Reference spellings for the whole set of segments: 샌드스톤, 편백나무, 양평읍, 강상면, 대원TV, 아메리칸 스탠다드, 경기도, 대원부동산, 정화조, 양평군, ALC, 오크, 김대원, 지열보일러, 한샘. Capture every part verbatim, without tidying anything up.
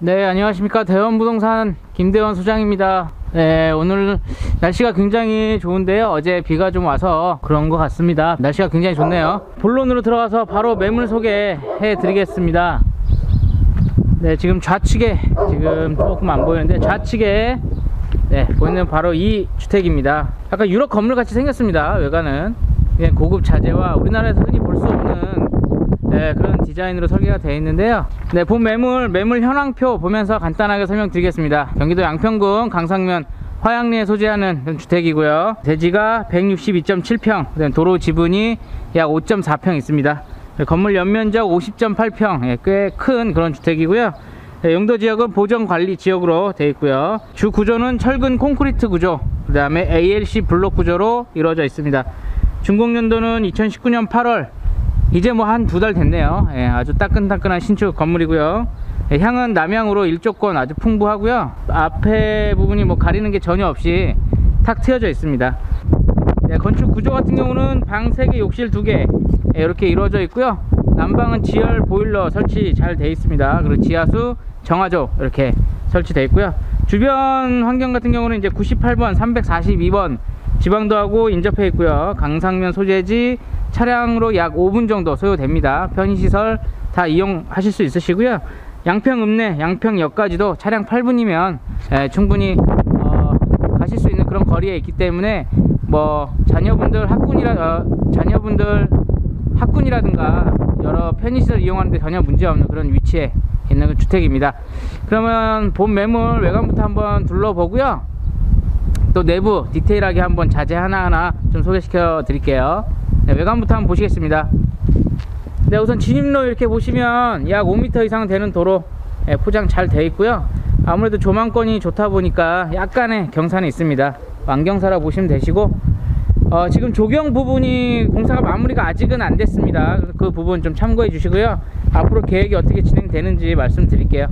네, 안녕하십니까. 대원부동산 김대원 소장입니다. 네, 오늘 날씨가 굉장히 좋은데요. 어제 비가 좀 와서 그런 것 같습니다. 날씨가 굉장히 좋네요. 본론으로 들어가서 바로 매물 소개해 드리겠습니다. 네, 지금 좌측에 지금 조금 안 보이는데 좌측에 네, 보이는 바로 이 주택입니다. 약간 유럽 건물 같이 생겼습니다. 외관은 그냥 고급 자재와 우리나라에서 흔히 볼 수 없는 네, 그런 디자인으로 설계가 되어 있는데요. 네, 본 매물 매물 현황표 보면서 간단하게 설명드리겠습니다. 경기도 양평군 강상면 화양리에 소재하는 주택이고요. 대지가 백육십이 점 칠 평, 도로 지분이 약 오 점 사 평 있습니다. 네, 건물 연면적 오십 점 팔 평, 네, 꽤 큰 그런 주택이고요. 네, 용도지역은 보전관리지역으로 되어 있고요. 주구조는 철근 콘크리트 구조, 그 다음에 에이엘씨 블록 구조로 이루어져 있습니다. 준공연도는 이천십구 년 팔 월, 이제 뭐 한 두 달 됐네요. 예, 아주 따끈따끈한 신축 건물이고요. 예, 향은 남향으로 일조권 아주 풍부하고요. 앞에 부분이 뭐 가리는 게 전혀 없이 탁 트여져 있습니다. 예, 건축 구조 같은 경우는 방 세 개, 욕실 두 개, 예, 이렇게 이루어져 있고요. 난방은 지열보일러 설치 잘 되어 있습니다. 그리고 지하수, 정화조 이렇게 설치되어 있고요. 주변 환경 같은 경우는 이제 구십팔 번, 삼백사십이 번 지방도하고 인접해 있고요. 강상면 소재지, 차량으로 약 오 분 정도 소요됩니다. 편의시설 다 이용하실 수 있으시고요. 양평읍내, 양평역까지도 차량 팔 분이면 예, 충분히 어, 가실 수 있는 그런 거리에 있기 때문에 뭐 자녀분들 학군이라 어, 자녀분들 학군이라든가 여러 편의시설 이용하는데 전혀 문제없는 그런 위치에 있는 주택입니다. 그러면 본 매물 외관부터 한번 둘러보고요. 또 내부 디테일하게 한번 자재 하나하나 좀 소개시켜 드릴게요. 네, 외관부터 한번 보시겠습니다. 네, 우선 진입로 이렇게 보시면 약 오 미터 이상 되는 도로 예, 포장 잘 되어 있고요. 아무래도 조망권이 좋다 보니까 약간의 경사는 있습니다. 완경사라 보시면 되시고 어, 지금 조경 부분이 공사가 마무리가 아직은 안 됐습니다. 그 부분 좀 참고해 주시고요. 앞으로 계획이 어떻게 진행되는지 말씀드릴게요.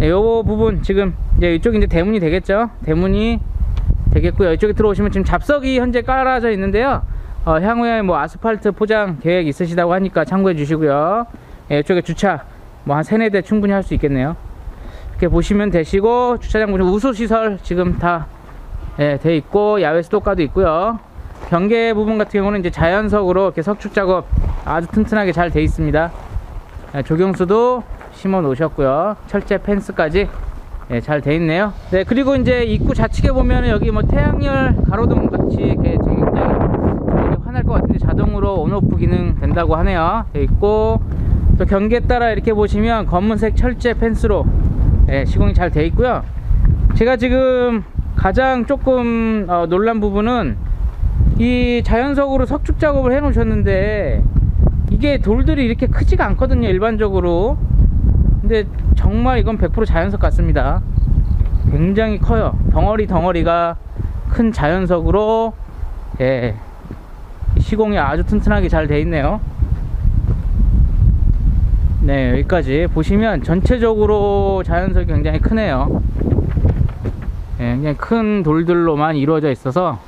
네, 요 부분 지금 이제 이쪽이 이제 대문이 되겠죠. 대문이 되겠고요. 이쪽에 들어오시면 지금 잡석이 현재 깔아져 있는데요. 어, 향후에 뭐 아스팔트 포장 계획 있으시다고 하니까 참고해 주시고요. 예, 이쪽에 주차 뭐 한 세네 대 충분히 할 수 있겠네요. 이렇게 보시면 되시고 주차장 보시면 우수시설 지금 다 예, 돼 있고 야외 수도가도 있고요. 경계 부분 같은 경우는 이제 자연석으로 이렇게 석축 작업 아주 튼튼하게 잘 돼 있습니다. 예, 조경수도 심어 놓으셨고요. 철제 펜스까지 예, 잘 돼 있네요. 네, 그리고 이제 입구 좌측에 보면 여기 뭐 태양열 가로등 같이 이렇게 할 것 같은데 자동으로 온오프 기능 된다고 하네요. 되어 있고 또 경계에 따라 이렇게 보시면 검은색 철제 펜스로 예, 시공이 잘 되어 있고요. 제가 지금 가장 조금 어, 놀란 부분은 이 자연석으로 석축 작업을 해 놓으셨는데 이게 돌들이 이렇게 크지가 않거든요, 일반적으로. 근데 정말 이건 백 퍼센트 자연석 같습니다. 굉장히 커요. 덩어리 덩어리가 큰 자연석으로 예, 시공이 아주 튼튼하게 잘 되어 있네요. 네, 여기까지 보시면 전체적으로 자연석이 굉장히 크네요. 네, 굉장히 큰 돌들로만 이루어져 있어서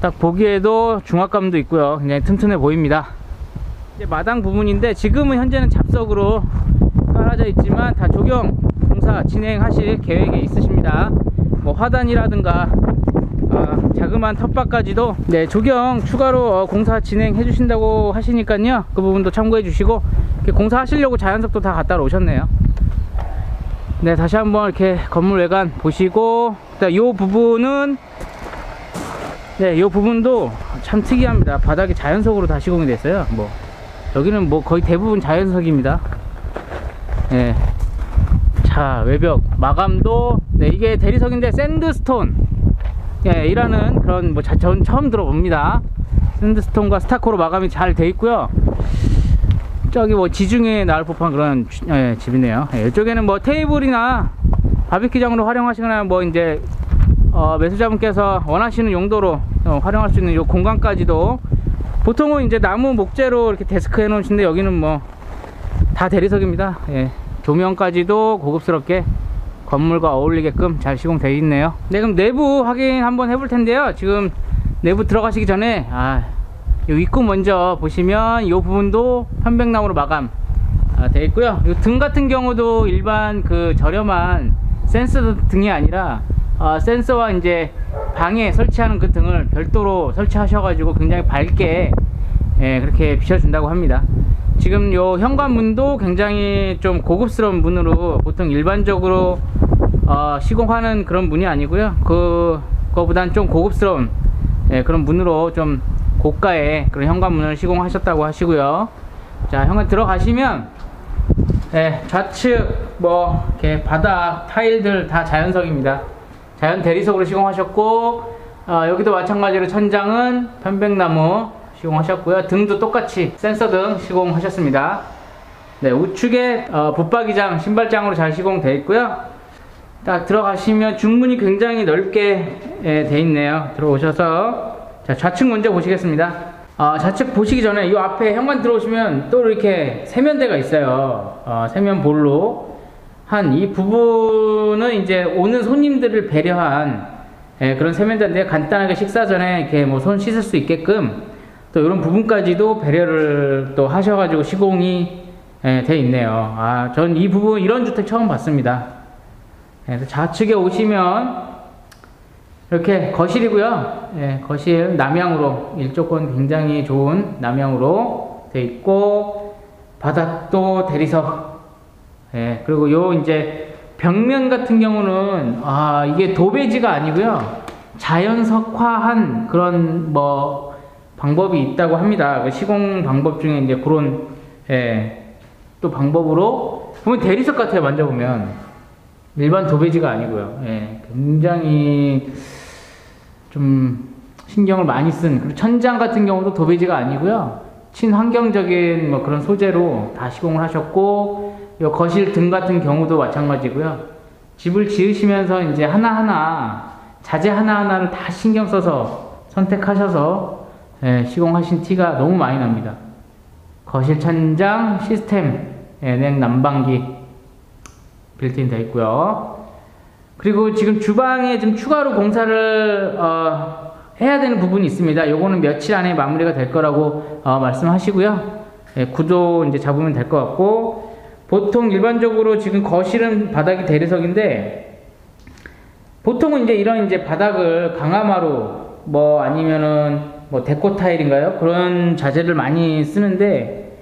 딱 보기에도 중압감도 있고요. 굉장히 튼튼해 보입니다. 이제 마당 부분인데 지금은 현재는 잡석으로 깔아져 있지만 다 조경 공사 진행하실 계획에 있으십니다. 뭐 화단이라든가 아, 자그마한 텃밭까지도 네, 조경 추가로 어, 공사 진행해 주신다고 하시니까요. 그 부분도 참고해 주시고 공사하시려고 자연석도 다 갖다 놓으셨네요. 네, 다시 한번 이렇게 건물 외관 보시고 이 부분은 네, 이 부분도 참 특이합니다. 바닥이 자연석으로 다 시공이 됐어요. 뭐 여기는 뭐 거의 대부분 자연석입니다. 네. 자, 외벽 마감도 네, 이게 대리석인데 샌드스톤 예, 이라는 그런 뭐 전 처음 들어봅니다. 샌드스톤과 스타코로 마감이 잘 돼 있고요. 저기 뭐 지중해에 나올 법한 그런 주, 예, 집이네요. 예, 이쪽에는 뭐 테이블이나 바비큐장으로 활용하시거나 뭐 이제 어, 매수자분께서 원하시는 용도로 어, 활용할 수 있는 요 공간까지도 보통은 이제 나무 목재로 이렇게 데스크 해놓으신데 여기는 뭐 다 대리석입니다. 예, 조명까지도 고급스럽게 건물과 어울리게끔 잘 시공되어 있네요. 네, 그럼 내부 확인 한번 해볼 텐데요. 지금 내부 들어가시기 전에 아, 이 입구 먼저 보시면 이 부분도 편백나무로 마감 되어 있고요. 이 등 같은 경우도 일반 그 저렴한 센서 등이 아니라 어, 센서와 이제 방에 설치하는 그 등을 별도로 설치하셔가지고 굉장히 밝게 예, 그렇게 비춰준다고 합니다. 지금 요 현관문도 굉장히 좀 고급스러운 문으로 보통 일반적으로 어, 시공하는 그런 문이 아니고요. 그거보단 좀 고급스러운 예, 그런 문으로 좀 고가의 그런 현관문을 시공하셨다고 하시고요. 자, 현관 들어가시면 예, 좌측 뭐 이렇게 바닥 타일들 다 자연석입니다. 자연 대리석으로 시공하셨고 어, 여기도 마찬가지로 천장은 편백나무 시공하셨고요. 등도 똑같이 센서등 시공하셨습니다. 네, 우측에 어, 붙박이장, 신발장으로 잘 시공되어 있고요. 딱 들어가시면 중문이 굉장히 넓게 예, 돼 있네요. 들어오셔서 자, 좌측 먼저 보시겠습니다. 어, 좌측 보시기 전에 이 앞에 현관 들어오시면 또 이렇게 세면대가 있어요. 어, 세면볼로 한 이 부분은 이제 오는 손님들을 배려한 예, 그런 세면대인데 간단하게 식사 전에 이렇게 뭐 손 씻을 수 있게끔 또 이런 부분까지도 배려를 또 하셔가지고 시공이 예, 돼 있네요. 아, 전 이 부분 이런 주택 처음 봤습니다. 예, 좌측에 오시면 이렇게 거실이고요. 예, 거실 남향으로 일조권 굉장히 좋은 남향으로 돼 있고 바닥도 대리석. 예, 그리고 요 이제 벽면 같은 경우는 아 이게 도배지가 아니고요. 자연석화한 그런 뭐 방법이 있다고 합니다. 시공 방법 중에 이제 그런 예, 또 방법으로 보면 대리석 같아요. 만져보면 일반 도배지가 아니고요. 예, 굉장히 좀 신경을 많이 쓴. 그리고 천장 같은 경우도 도배지가 아니고요. 친환경적인 뭐 그런 소재로 다 시공을 하셨고 요 거실 등 같은 경우도 마찬가지고요. 집을 지으시면서 이제 하나하나 자재 하나하나를 다 신경 써서 선택하셔서 예, 시공하신 티가 너무 많이 납니다. 거실 천장 시스템 예, 냉난방기 빌트인 되어 있고요. 그리고 지금 주방에 좀 추가로 공사를 어, 해야 되는 부분이 있습니다. 요거는 며칠 안에 마무리가 될 거라고 어, 말씀하시고요. 예, 구조 이제 잡으면 될 것 같고 보통 일반적으로 지금 거실은 바닥이 대리석인데 보통은 이제 이런 이제 바닥을 강화마루 뭐 아니면은 뭐 데코 타일인가요? 그런 자재를 많이 쓰는데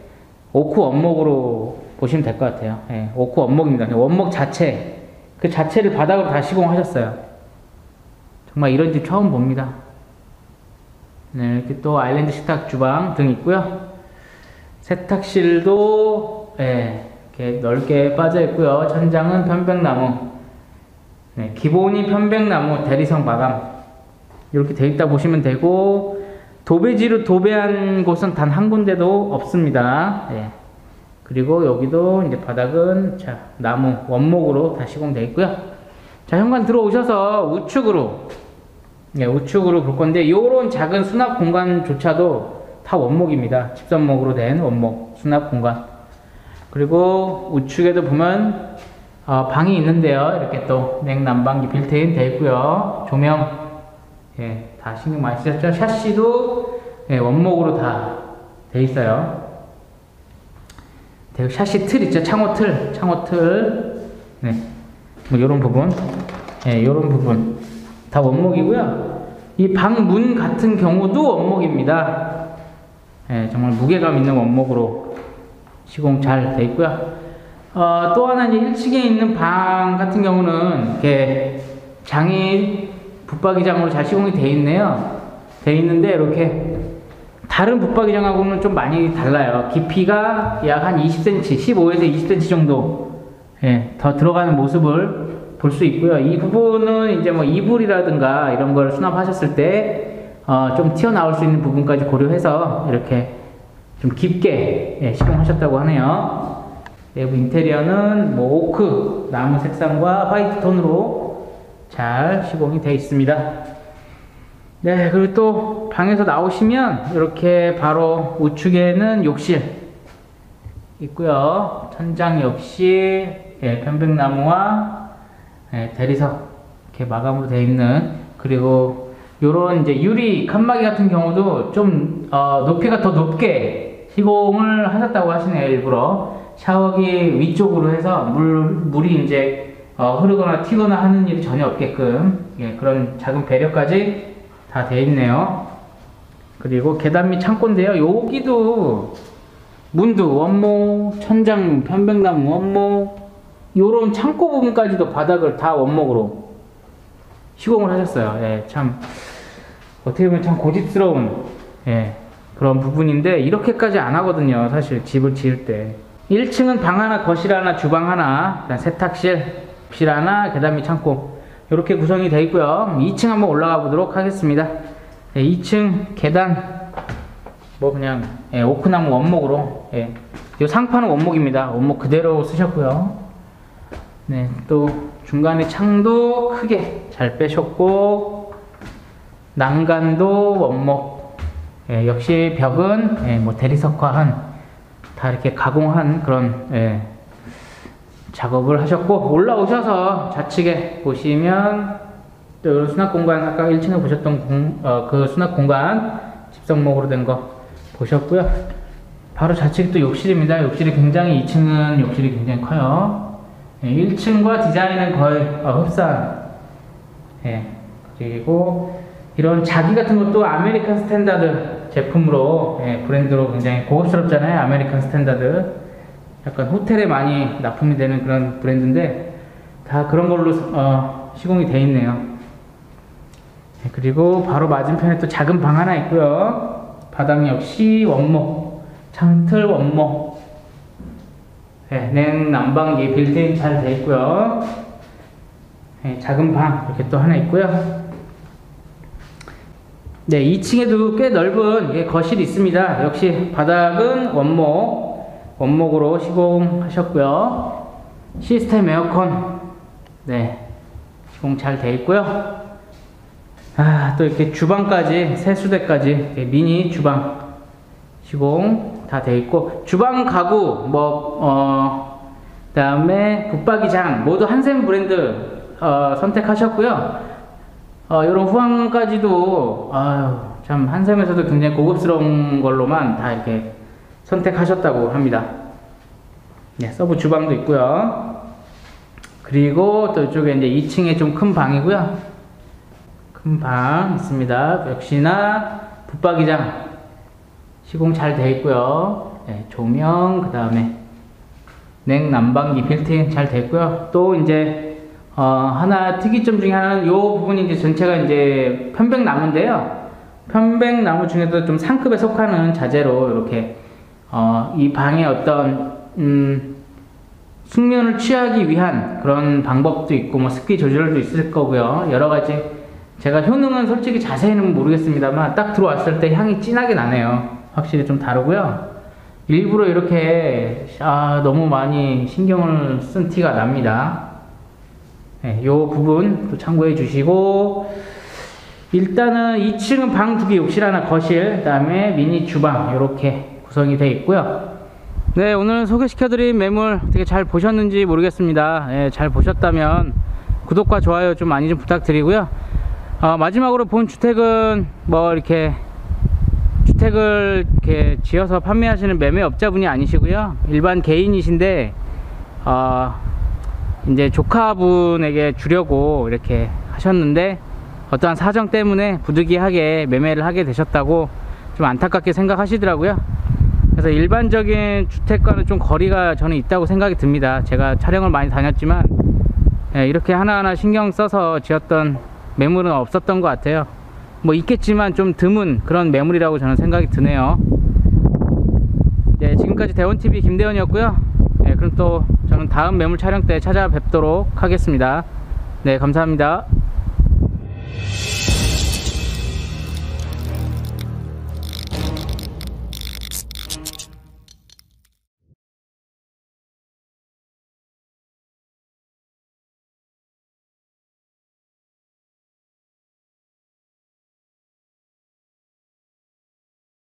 오크 원목으로 보시면 될 것 같아요. 예, 오크 원목입니다. 원목 자체 그 자체를 바닥으로 다 시공하셨어요. 정말 이런 집 처음 봅니다. 네, 이렇게 또 아일랜드 식탁 주방 등 있고요. 세탁실도 예, 이렇게 넓게 빠져 있고요. 천장은 편백나무. 네, 기본이 편백나무 대리석 마감 이렇게 돼 있다 보시면 되고. 도배지로 도배한 곳은 단 한 군데도 없습니다. 예. 그리고 여기도 이제 바닥은 자, 나무 원목으로 다 시공되어 있고요. 자, 현관 들어오셔서 우측으로 예, 우측으로 볼 건데 요런 작은 수납 공간조차도 다 원목입니다. 집선목으로 된 원목 수납 공간. 그리고 우측에도 보면 어, 방이 있는데요. 이렇게 또 냉난방기 빌트인 되어 있고요. 조명 예, 다 신경 많이 쓰셨죠? 샤시도 예, 원목으로 다 돼 있어요. 샤시 틀 있죠? 창호 틀, 창호 틀. 네, 뭐 요런 부분, 예, 요런 부분 다 원목이고요. 이 방 문 같은 경우도 원목입니다. 예, 정말 무게감 있는 원목으로 시공 잘 돼 있고요. 어, 또 하나 이제 일 층에 있는 방 같은 경우는 이렇게 장이 붙박이장으로 잘 시공이 되어 있네요. 되어 있는데 이렇게 다른 붙박이장하고는 좀 많이 달라요. 깊이가 약 한 이십 센티미터, 십오에서 이십 센티미터 정도 예, 더 들어가는 모습을 볼 수 있고요. 이 부분은 이제 뭐 이불이라든가 이런 걸 수납하셨을 때 어, 좀 튀어나올 수 있는 부분까지 고려해서 이렇게 좀 깊게 예, 시공하셨다고 하네요. 내부 인테리어는 뭐 오크, 나무 색상과 화이트 톤으로 잘 시공이 되어 있습니다. 네, 그리고 또 방에서 나오시면 이렇게 바로 우측에는 욕실 있고요. 천장 역시 예, 편백나무와 예, 대리석 이렇게 마감으로 되어 있는 그리고 요런 이제 유리 칸막이 같은 경우도 좀 어, 높이가 더 높게 시공을 하셨다고 하시네요. 일부러 샤워기 위쪽으로 해서 물, 물이 이제 어, 흐르거나 튀거나 하는 일이 전혀 없게끔, 예, 그런 작은 배려까지 다 되어 있네요. 그리고 계단 및 창고인데요. 여기도 문도 원목, 천장 편백나무 원목, 요런 창고 부분까지도 바닥을 다 원목으로 시공을 하셨어요. 예, 참 어떻게 보면 참 고집스러운, 예, 그런 부분인데 이렇게까지 안 하거든요, 사실 집을 지을 때. 일 층은 방 하나, 거실 하나, 주방 하나, 세탁실, 실 하나, 계단 및 창고 이렇게 구성이 되어 있고요. 이 층 한번 올라가 보도록 하겠습니다. 예, 이 층 계단 뭐 그냥, 예, 오크나무 원목으로, 예, 이 상판은 원목입니다. 원목 그대로 쓰셨고요. 네, 또 중간에 창도 크게 잘 빼셨고 난간도 원목, 예, 역시 벽은, 예, 뭐 대리석화한, 다 이렇게 가공한 그런, 예, 작업을 하셨고, 올라오셔서 좌측에 보시면 또 수납공간, 아까 일 층에 보셨던 공, 어, 그 수납공간 집성목으로 된 거 보셨고요. 바로 좌측이 또 욕실입니다. 욕실이 굉장히, 이 층은 욕실이 굉장히 커요. 예, 일 층과 디자인은 거의 어, 흡사한, 예, 그리고 이런 자기 같은 것도 아메리칸 스탠다드 제품으로, 예, 브랜드로 굉장히 고급스럽잖아요. 아메리칸 스탠다드 약간 호텔에 많이 납품이 되는 그런 브랜드인데 다 그런 걸로 어, 시공이 돼 있네요. 예, 그리고 바로 맞은편에 또 작은 방 하나 있고요. 바닥 역시 원목, 창틀 원목, 예, 냉난방기 빌트인 잘 돼 있고요. 예, 작은 방 이렇게 또 하나 있고요. 네, 이 층에도 꽤 넓은, 예, 거실이 있습니다. 역시 바닥은 원목, 원목으로 시공하셨고요. 시스템 에어컨, 네, 시공 잘 돼 있고요. 아, 또 이렇게 주방까지, 세수대까지, 예, 미니 주방 시공 다 돼 있고, 주방 가구, 뭐, 어, 그 다음에 붙박이장 모두 한샘 브랜드 어, 선택하셨고요. 어, 이런 후황까지도, 아유, 참, 한샘에서도 굉장히 고급스러운 걸로만 다 이렇게 선택하셨다고 합니다. 네, 서브 주방도 있고요. 그리고 또 이쪽에 이제 이 층에 좀 큰 방이고요. 큰 방 있습니다. 역시나 붙박이장 시공 잘 돼 있고요. 네, 조명, 그 다음에 냉난방기 빌트인 잘 돼 있고요. 또 이제 어, 하나 특이점 중에 하나는 이 부분이 이제 전체가 이제 편백나무인데요. 편백나무 중에도 좀 상급에 속하는 자재로 이렇게 어, 이 방의 어떤 음, 숙면을 취하기 위한 그런 방법도 있고, 뭐 습기 조절도 있을 거고요. 여러 가지, 제가 효능은 솔직히 자세히는 모르겠습니다만 딱 들어왔을 때 향이 진하게 나네요. 확실히 좀 다르고요. 일부러 이렇게 아, 너무 많이 신경을 쓴 티가 납니다. 네, 요 부분 또 참고해 주시고, 일단은 이 층은 방 두 개, 욕실 하나, 거실, 그 다음에 미니 주방 이렇게 구성이 되어 있고요. 네, 오늘 소개시켜드린 매물 어떻게 잘 보셨는지 모르겠습니다. 네, 잘 보셨다면 구독과 좋아요 좀 많이 좀 부탁드리고요. 어, 마지막으로 본 주택은 뭐 이렇게 주택을 이렇게 지어서 판매하시는 매매업자분이 아니시고요. 일반 개인이신데 어, 이제 조카분에게 주려고 이렇게 하셨는데 어떠한 사정 때문에 부득이하게 매매를 하게 되셨다고 좀 안타깝게 생각하시더라고요. 그래서 일반적인 주택과는 좀 거리가 저는 있다고 생각이 듭니다. 제가 촬영을 많이 다녔지만, 예, 이렇게 하나하나 신경 써서 지었던 매물은 없었던 것 같아요. 뭐 있겠지만 좀 드문 그런 매물이라고 저는 생각이 드네요. 네, 지금까지 대원티비 김대원이었고요. 예, 그럼 또 저는 다음 매물 촬영 때 찾아뵙도록 하겠습니다. 네, 감사합니다.